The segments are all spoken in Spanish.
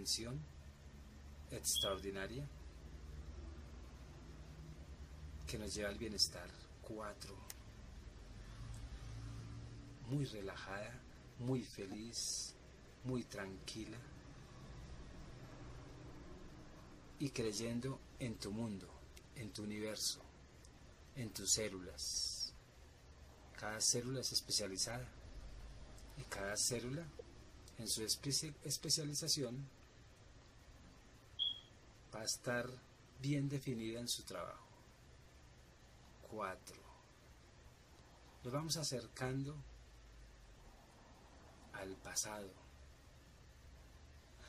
dimensión extraordinaria que nos lleva al bienestar. 4. Muy relajada, muy feliz, muy tranquila y creyendo en tu mundo, en tu universo, en tus células. Cada célula es especializada y cada célula en su especialización va a estar bien definida en su trabajo. 4. Nos vamos acercando al pasado,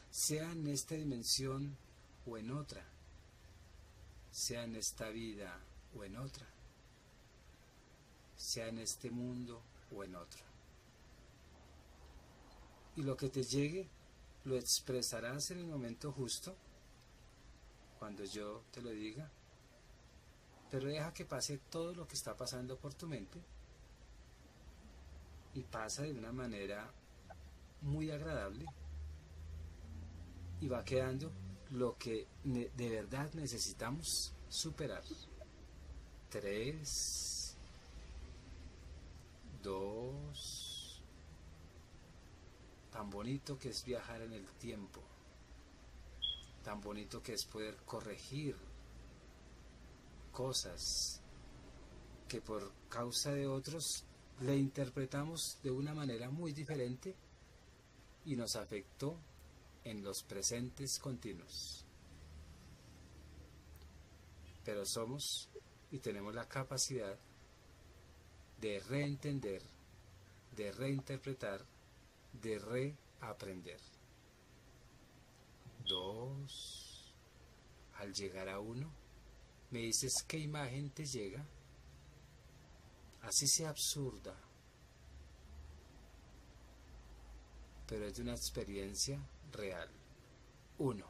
sea en esta dimensión o en otra, sea en esta vida o en otra, sea en este mundo o en otro. Y lo que te llegue lo expresarás en el momento justo, cuando yo te lo diga, pero deja que pase todo lo que está pasando por tu mente y pasa de una manera muy agradable y va quedando lo que de verdad necesitamos superar. 3, 2, tan bonito que es viajar en el tiempo, tan bonito que es poder corregir cosas que por causa de otros le interpretamos de una manera muy diferente y nos afectó en los presentes continuos. Pero somos y tenemos la capacidad de reentender, de reinterpretar, de reaprender. 2. Al llegar a 1, me dices qué imagen te llega, así sea absurda, pero es de una experiencia real. 1.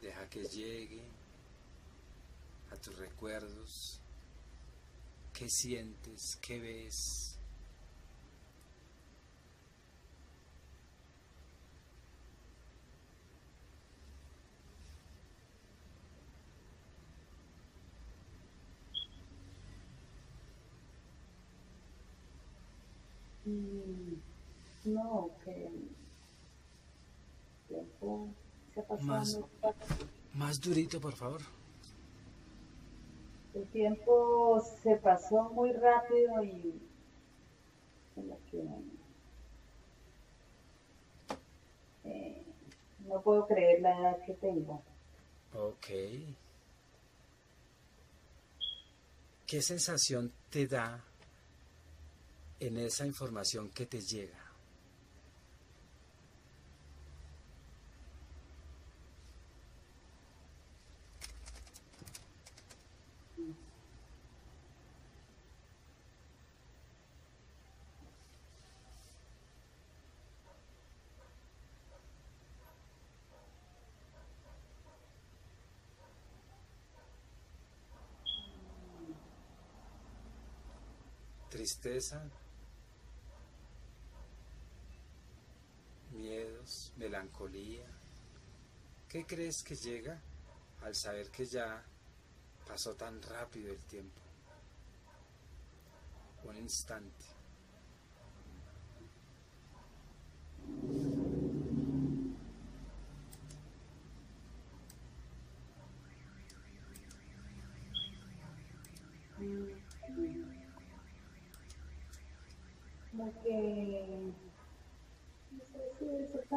Deja que llegue a tus recuerdos, qué sientes, qué ves, no, que tiempo se ha pasado más durito, por favor. El tiempo se pasó muy rápido y no puedo creer la edad que tengo. Ok. ¿Qué sensación te da en esa información que te llega? Tristeza, miedos, melancolía. ¿Qué crees que llega al saber que ya pasó tan rápido el tiempo? Un instante.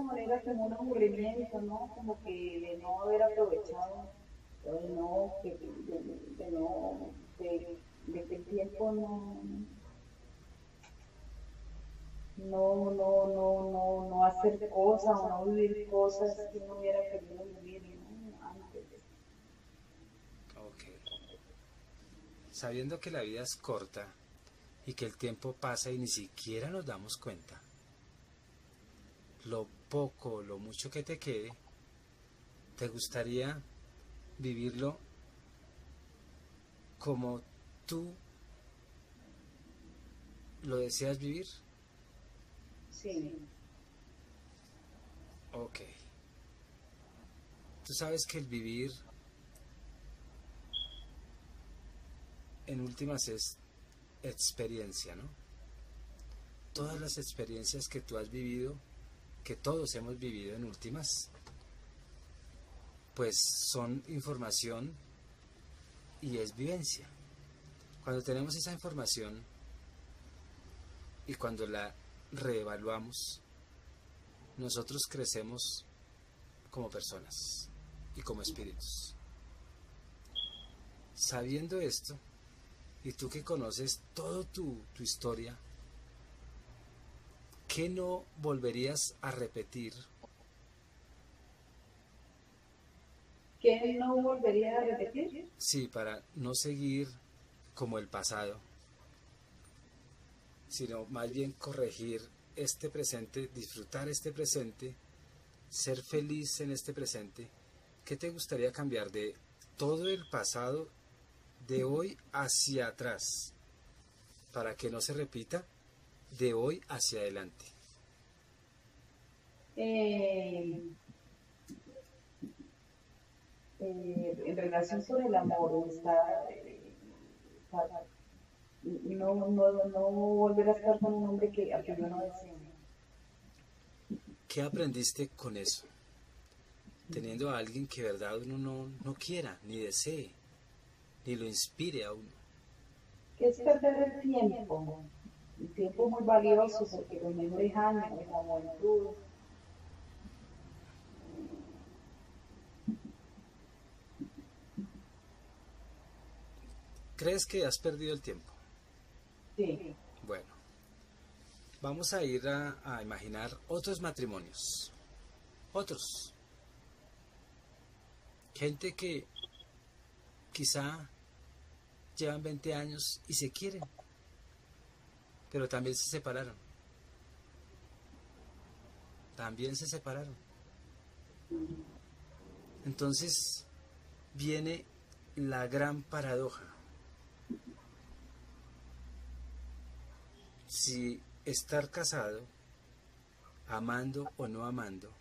Manera como un aburrimiento, ¿no? Como que de no haber aprovechado, de que el tiempo no hacer cosas o no vivir cosas que no hubiera querido vivir, ¿no? Antes. Ok. sabiendo que la vida es corta y que el tiempo pasa y ni siquiera nos damos cuenta. Lo poco o lo mucho que te quede, ¿te gustaría vivirlo como tú lo deseas vivir? Sí. Ok. Tú sabes que el vivir en últimas es experiencia, ¿no? Todas las experiencias que tú has vivido, que todos hemos vivido en últimas, pues son información y es vivencia. Cuando tenemos esa información y cuando la reevaluamos, nosotros crecemos como personas y como espíritus. Sabiendo esto, y tú que conoces toda tu historia, ¿qué no volverías a repetir? ¿Qué no volvería a repetir? Sí, para no seguir como el pasado, sino más bien corregir este presente, disfrutar este presente, ser feliz en este presente. ¿Qué te gustaría cambiar de todo el pasado de hoy hacia atrás para que no se repita de hoy hacia adelante? En relación sobre el amor, no volver a estar con un hombre que yo no deseo. ¿Qué aprendiste con eso? Teniendo a alguien que de verdad uno no quiera, ni desee, ni lo inspire a uno. ¿Qué es perder el tiempo? El tiempo es muy valioso porque los mejores años, la juventud. ¿Crees que has perdido el tiempo? Sí. Bueno, vamos a ir a imaginar otros matrimonios. Otros. Gente que quizá llevan 20 años y se quieren, pero también se separaron. Entonces viene la gran paradoja. Si estar casado, amando o no amando,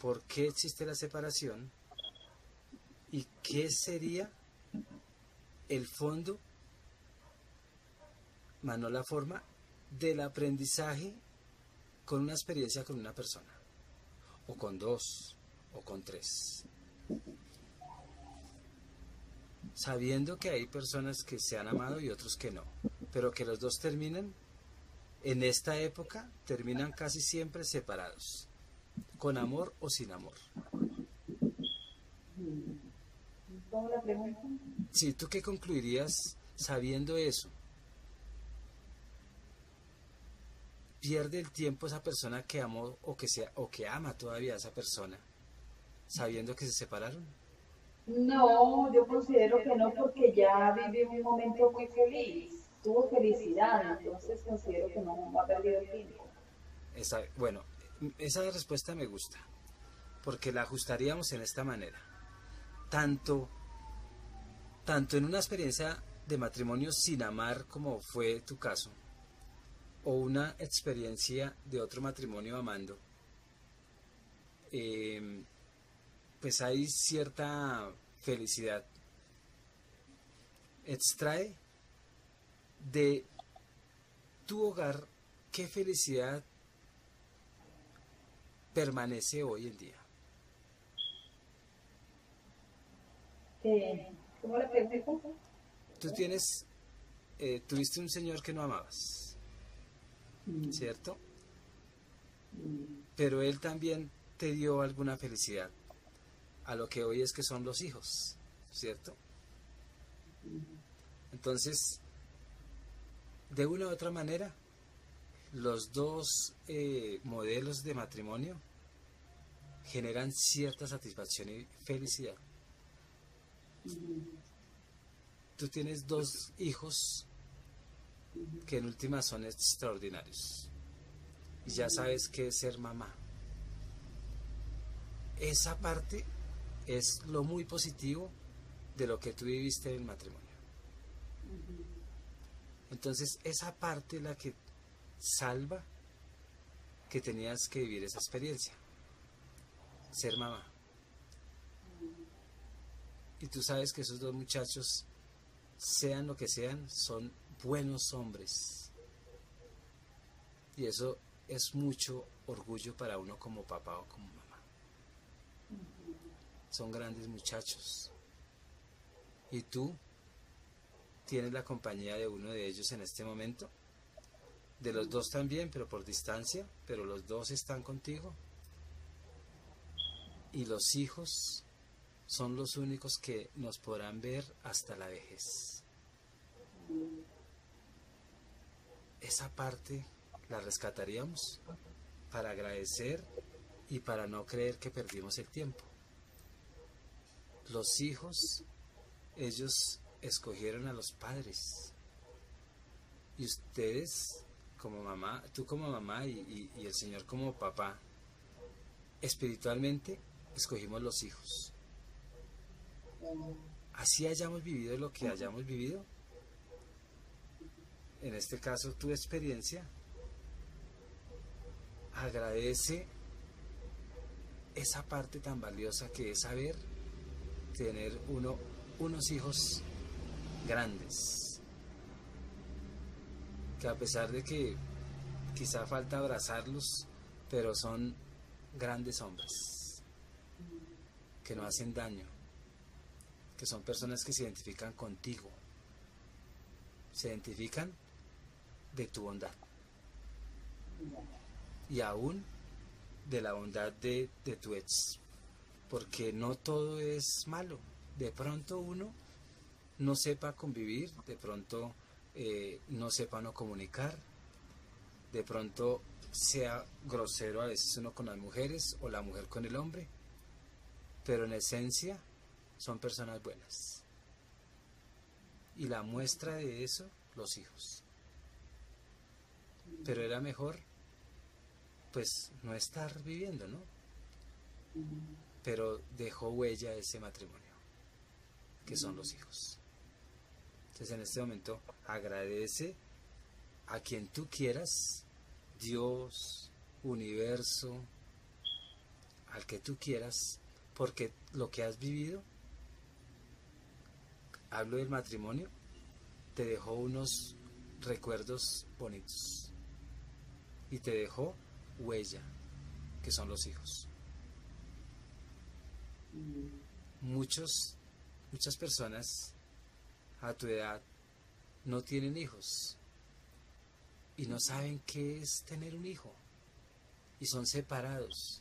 ¿por qué existe la separación? ¿Y qué sería el fondo, más no la forma, del aprendizaje con una experiencia con una persona? O con dos, o con tres. Sabiendo que hay personas que se han amado y otros que no, pero que los dos terminan, en esta época, terminan casi siempre separados, con amor o sin amor. ¿Cómo la pregunta? Sí, ¿tú qué concluirías sabiendo eso? ¿Pierde el tiempo esa persona que amó o que ama todavía a esa persona, sabiendo que se separaron? No, yo considero que no, porque ya viví un momento muy feliz, tuvo felicidad, entonces considero que no ha perdido el tiempo. Bueno, esa respuesta me gusta, porque la ajustaríamos en esta manera. Tanto en una experiencia de matrimonio sin amar, como fue tu caso, o una experiencia de otro matrimonio amando, pues hay cierta felicidad. Extrae de tu hogar qué felicidad permanece hoy en día. ¿Cómo le pregunto? Tú tuviste un señor que no amabas, ¿cierto? Pero él también te dio alguna felicidad. A lo que hoy es que son los hijos, ¿cierto? Entonces, de una u otra manera, los dos modelos de matrimonio generan cierta satisfacción y felicidad. tú tienes dos hijos que en última son extraordinarios y ya sabes qué es ser mamá. Esa parte es lo muy positivo de lo que tú viviste en el matrimonio. Entonces esa parte es la que salva que tenías que vivir esa experiencia, ser mamá. Y tú sabes que esos dos muchachos, sean lo que sean, son buenos hombres. Y eso es mucho orgullo para uno como papá o como mamá. Son grandes muchachos. Y tú tienes la compañía de uno de ellos en este momento. De los dos también, pero por distancia. Pero los dos están contigo. Y los hijos son los únicos que nos podrán ver hasta la vejez. Esa parte la rescataríamos para agradecer y para no creer que perdimos el tiempo. Los hijos, ellos escogieron a los padres. Y ustedes, como mamá, tú como mamá y el Señor como papá, espiritualmente escogimos los hijos. Así hayamos vivido lo que hayamos vivido, en este caso tu experiencia, agradece esa parte tan valiosa que es saber tener unos hijos grandes, que a pesar de que quizá falta abrazarlos, pero son grandes hombres, que no hacen daño, que son personas que se identifican contigo, se identifican de tu bondad y aún de la bondad de tu ex, porque no todo es malo. De pronto uno no sepa convivir, de pronto no sepa no comunicar, de pronto sea grosero a veces uno con las mujeres o la mujer con el hombre, pero en esencia son personas buenas. Y la muestra de eso, los hijos. Pero era mejor, pues, no estar viviendo, ¿no? Pero dejó huella ese matrimonio, que son los hijos. Entonces, en este momento, agradece a quien tú quieras, Dios, universo, al que tú quieras, porque lo que has vivido, hablo del matrimonio, te dejó unos recuerdos bonitos y te dejó huella, que son los hijos. Muchas personas a tu edad no tienen hijos y no saben qué es tener un hijo y son separados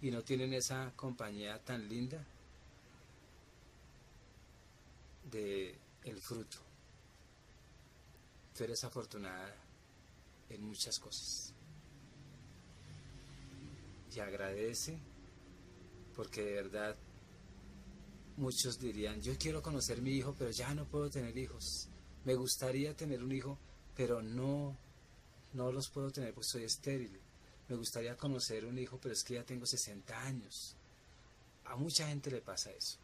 y no tienen esa compañía tan linda del fruto. Tú eres afortunada en muchas cosas y agradece, porque de verdad muchos dirían: yo quiero conocer mi hijo, pero ya no puedo tener hijos, me gustaría tener un hijo, pero no los puedo tener porque soy estéril, me gustaría conocer un hijo, pero es que ya tengo 60 años. A mucha gente le pasa eso.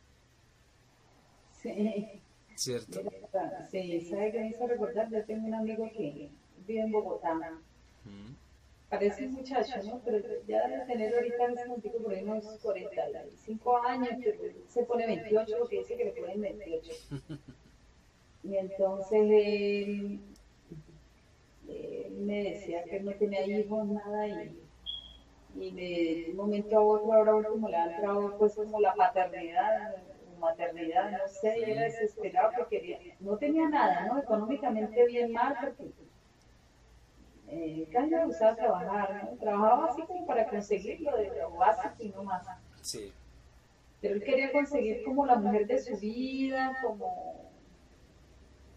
Sí. ¿Cierto? Sí, ¿sabe qué me hizo recordar? Yo tengo un amigo que vive en Bogotá. Parece un muchacho, ¿no? Pero ya debe tener ahorita en un tipo por ahí unos 45 años, pero se pone 28 porque dice que le ponen 28. Y entonces él me decía que él no tenía hijos, nada, y de un momento a otro, ahora como le ha entrado pues como la paternidad, maternidad, no sé, yo era desesperado porque no tenía nada, ¿no? Económicamente bien mal, porque casi me gustaba trabajar, ¿no? Trabajaba así como para conseguir lo de lo básico y no más. Sí. Pero él quería conseguir como la mujer de su vida, como...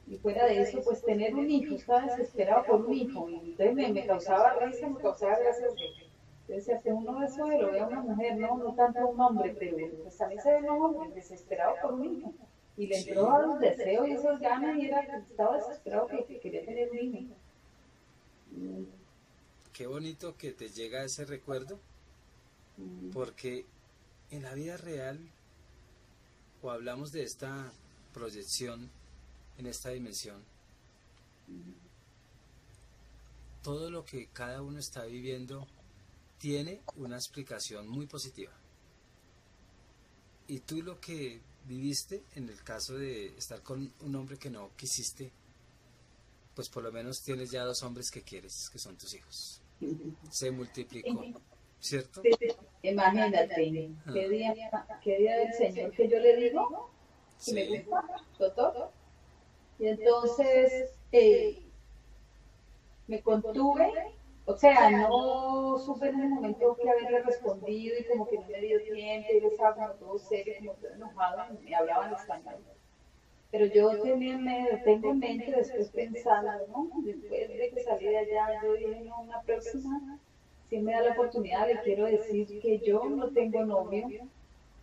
Y fuera de eso, pues tener un hijo, estaba desesperado por un hijo, y entonces me causaba risa, me causaba gracia. Entonces, hace uno eso de lo ve a una mujer, no tanto a un hombre, pero pues también se ve a un hombre desesperado por un hijo. Y le entró a los deseos y esos ganas, y estaba desesperado que quería tener un hijo. Qué bonito que te llega ese recuerdo, porque en la vida real, o hablamos de esta proyección en esta dimensión, todo lo que cada uno está viviendo tiene una explicación muy positiva. Y tú lo que viviste, en el caso de estar con un hombre que no quisiste, pues por lo menos tienes ya dos hombres que quieres, que son tus hijos. Se multiplicó, ¿cierto? Imagínate, ¿qué día del Señor que yo le digo? Si me gusta, doctor. Y entonces me contuve, o sea, no supe en el momento que haberle respondido y como que no me dio tiempo, y yo estaba como todo serio, como todo enojado, me hablaban español. Pero yo tenía, tengo en mente, después pensando, ¿no? Después de que salí de allá, yo dije, no, una próxima, si me da la oportunidad, le quiero decir que yo no tengo novio,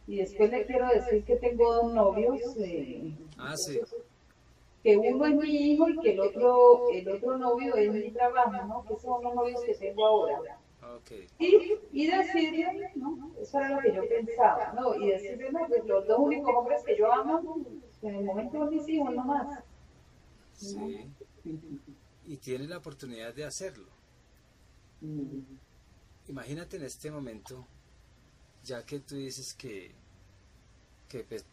y después le quiero decir que tengo dos novios. Sí. Que uno es mi hijo y que el otro novio es mi trabajo, ¿no? Que son los novios que tengo ahora. Okay. Y decirle, ¿no? Eso era lo que yo pensaba, ¿no? Y decirle, no, pues los dos únicos hombres que yo amo, en el momento son mis hijos, no más. Sí. Y tiene la oportunidad de hacerlo. Imagínate en este momento, ya que tú dices que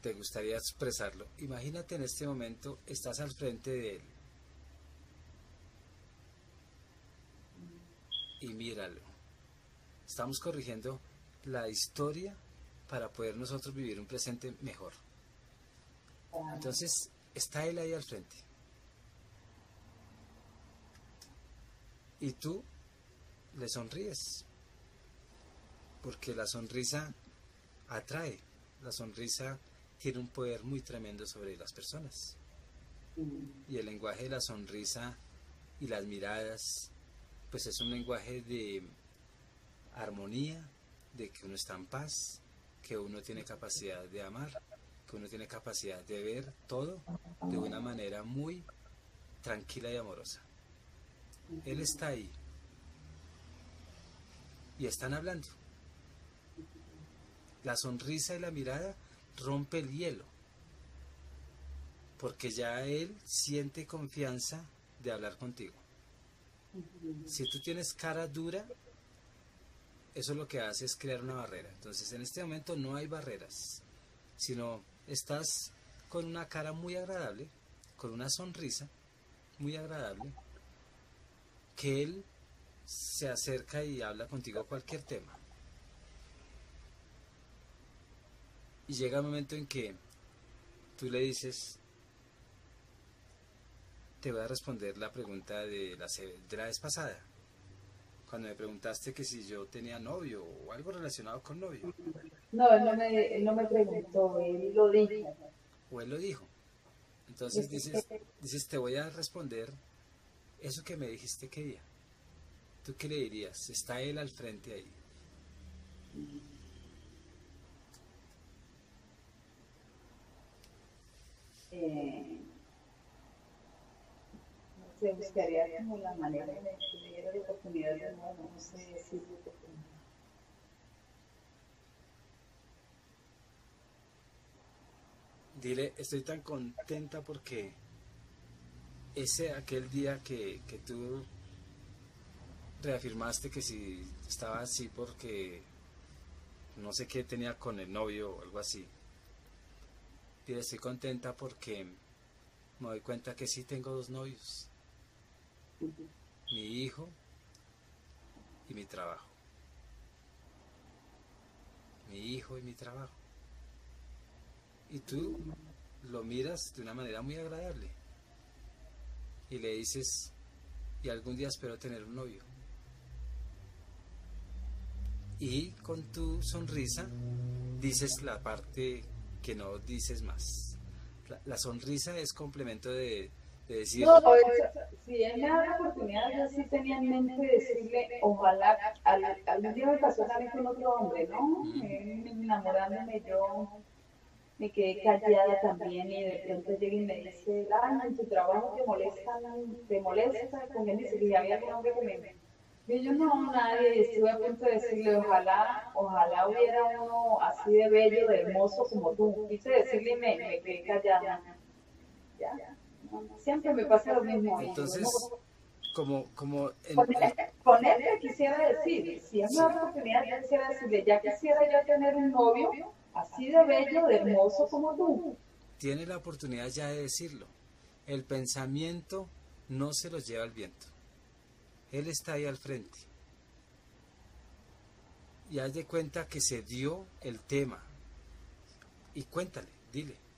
te gustaría expresarlo, imagínate en este momento, estás al frente de él y míralo. Estamos corrigiendo la historia para poder nosotros vivir un presente mejor. Entonces, está él ahí al frente. Y tú le sonríes, porque la sonrisa atrae. La sonrisa tiene un poder muy tremendo sobre las personas. Y el lenguaje de la sonrisa y las miradas, pues es un lenguaje de armonía, de que uno está en paz, que uno tiene capacidad de amar, que uno tiene capacidad de ver todo de una manera muy tranquila y amorosa. Él está ahí. Y están hablando. La sonrisa y la mirada rompe el hielo, porque ya él siente confianza de hablar contigo. Si tú tienes cara dura, eso lo que hace es crear una barrera. Entonces en este momento no hay barreras, sino estás con una cara muy agradable, con una sonrisa muy agradable, que él se acerca y habla contigo cualquier tema. Y llega el momento en que tú le dices, te voy a responder la pregunta de la vez pasada, cuando me preguntaste que si yo tenía novio o algo relacionado con novio. No, él no me preguntó, él lo dijo. O él lo dijo. Entonces dices, te voy a responder eso que me dijiste que día. ¿Tú qué le dirías? Está él al frente ahí. No sé, buscaría como la manera de que le diera la oportunidad de amar, no sé decirle que tengo. Dile, estoy tan contenta porque ese aquel día que tú reafirmaste que si estaba así porque no sé qué tenía con el novio o algo así. Dile, estoy contenta porque me doy cuenta que sí tengo dos novios, mi hijo y mi trabajo. Mi hijo y mi trabajo. Y tú lo miras de una manera muy agradable y le dices, y algún día espero tener un novio. Y con tu sonrisa dices la parte que no dices más. La sonrisa es complemento de decir... No, si él me da la oportunidad, yo sí tenía en mente decirle, ojalá, algún día me pasó también con otro hombre, ¿no? Enamorándome yo, me quedé callada también y de pronto llega y me dice, Lana, en tu trabajo te molesta, también dice que ya había algún hombre que me... Y yo no, nadie, estuve a punto de decirle, ojalá hubiera uno así de bello, de hermoso como tú. Quise decirle y me quedé callada. Ya, siempre me pasa lo mismo. Entonces, como... Con él le quisiera decir, si es una oportunidad, yo quisiera decirle, ya quisiera yo tener un novio así de bello, de hermoso como tú. Tiene la oportunidad ya de decirlo. El pensamiento no se lo lleva el viento. Él está ahí al frente. Y haz de cuenta que se dio el tema. Y cuéntale, dile.